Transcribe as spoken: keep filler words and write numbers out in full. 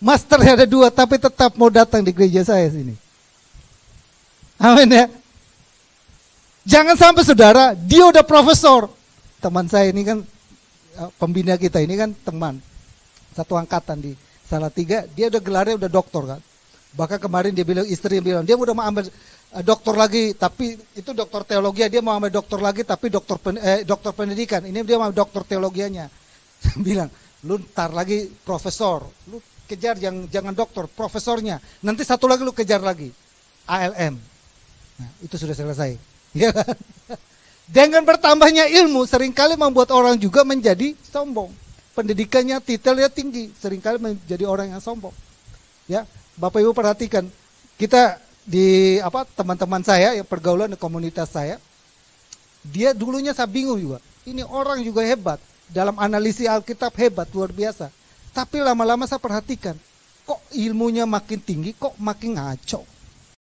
Masternya ada dua, tapi tetap mau datang di gereja saya sini. Amin ya. Jangan sampai saudara, dia udah profesor. Teman saya ini kan, pembina kita ini kan teman. Satu angkatan di Salatiga, dia udah gelarnya udah doktor kan. Bahkan kemarin dia bilang, istri bilang, dia udah mau ambil doktor lagi, tapi itu doktor teologi, dia mau ambil doktor lagi, tapi doktor pen, eh, doktor pendidikan. Ini dia mau doktor teologianya. Bilang, lu ntar lagi profesor, lu kejar yang jangan doktor, profesornya. Nanti satu lagi lu kejar lagi, A L M. Nah, itu sudah selesai. Ya kan? Dengan bertambahnya ilmu, seringkali membuat orang juga menjadi sombong. Pendidikannya, titelnya tinggi, seringkali menjadi orang yang sombong. Ya. Bapak Ibu perhatikan, kita di apa teman-teman saya, ya, pergaulan di komunitas saya, dia dulunya saya bingung juga, ini orang juga hebat, dalam analisis Alkitab hebat, luar biasa. Tapi lama-lama saya perhatikan, kok ilmunya makin tinggi, kok makin ngaco.